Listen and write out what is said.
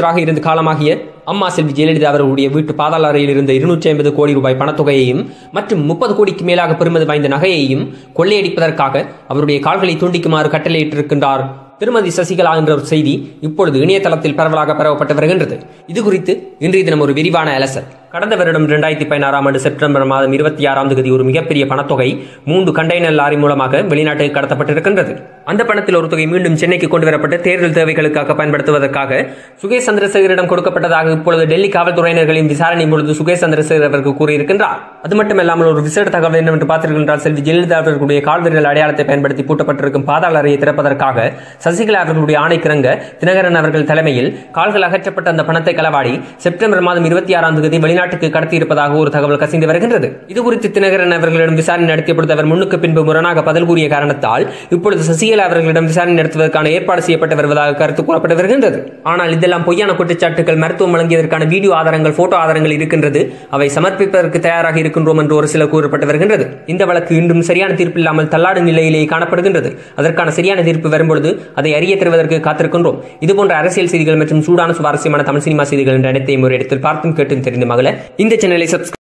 அமைச்சராக இருந்த காலமாகிய அம்மா செல்வி ஜெயலலிதா அவர்களுடைய வீட்டு பாதாள அறையில் இருந்த 250 கோடி ரூபாய் பணத்தொகையையும் மற்றும் 30 கோடிக்கு மேலாக பெறுமதி வாய்ந்த நகையையும் கொள்ளையடிப்பதற்காக அவருடைய கால்களை துண்டிக்குமாறு கட்டளையிட்டிருக்கின்றார் திருமதி சசிகலா என்ற ஒரு செய்தி இப்பொழுது இணையதளத்தில் பரவலாக பரவப்பட்டு வருகின்றது. இது குறித்து இன்றைய தினம் ஒரு விரிவான அலசல். கடந்த வருடம் 2016 ஆண்டு செப்டம்பர் மாதம் 26ஆம் தேதி ஒரு மிகப்பெரிய பணத்தொகை 3 கண்டெய்னர் லாரி மூலமாக வெளிநாட்டுக்கு கடத்தப்பட்டிருக்கின்றது. அந்த பணத்தில் ஒரு தொகை மீண்டும் சென்னைக்கு கொண்டு வரப்பட்டு தேர்தல் தேவைகளுக்காக பயன்படுத்துவதற்காக சுகேஷ் சந்திரசேகரிடம் கொடுக்கப்பட்டதாக இப்பொழுது டெல்லி காவல்துறையினர்களின் விசாரணை பொழுது சுகேஷ் சந்திரசேகர் அவருக்கு கூறியிருக்கின்றார். அது மட்டுமல்லாமல் ஒரு விசேட தகவல் என்னவென்று பார்த்தீர்கள், செல்வி ஜெயலலிதா அவர்களுடைய கால்விரல் அடையாளத்தை பயன்படுத்தி பூட்டப்பட்டிருக்கும் பாதாள அறையை திறப்பதற்காக சசிகலா அவர்களுடைய ஆணைக்கிணங்க தினகரன் அவர்கள் தலைமையில் கால்கள் அகற்றப்பட்ட அந்த பணத்தை களவாடி செப்டம்பர் மாதம் 26ஆம் தேதி வெளிநாட்டுக்கு கடத்தியிருப்பதாக ஒரு தகவல் கசிந்து வருகின்றது. இதுகுறித்து தினகரன் அவர்களிடம் விசாரணை நடத்திய பொழுது அவர் முன்னுக்கு பின்பு முரணாக பதில் கூறிய காரணத்தால் இப்பொழுது சசிகலா அவர்களிடம் விசாரணை நடத்துவதற்கான ஏற்பாடு செய்யப்பட்டு வருவதாக கருத்து கூறப்பட்டு வருகின்றது. ஆனால் இதெல்லாம் பொய்யான குற்றச்சாட்டுகள், மருத்துவம் வழங்கியதற்கான வீடியோ ஆதாரங்கள், போட்டோ ஆதாரங்கள் இருக்கின்றது, அவை சமர்ப்பிப்பதற்கு தயாராக இருக்கின்றோம் என்று ஒரு சிலர் கூறப்பட்டு வருகின்றது. இந்த வழக்கு இன்றும் சரியான தீர்ப்பு இல்லாமல் தள்ளாடும் நிலையிலேயே காணப்படுகின்றது. அதற்கான சரியான தீர்ப்பு வரும்பொழுது அதை அறிய தருவதற்கு காத்திருக்கின்றோம். இதுபோன்ற அரசியல் செய்திகள் மற்றும் சூடான சுவாரஸ்யமான தமிழ் சினிமா செய்திகள் என்ற அனைத்தையும் ஒரு இடத்தில் பார்த்தும் கேட்டும் தெரிந்து மகள இந்த சேனலை சப்ஸ்கிரைப்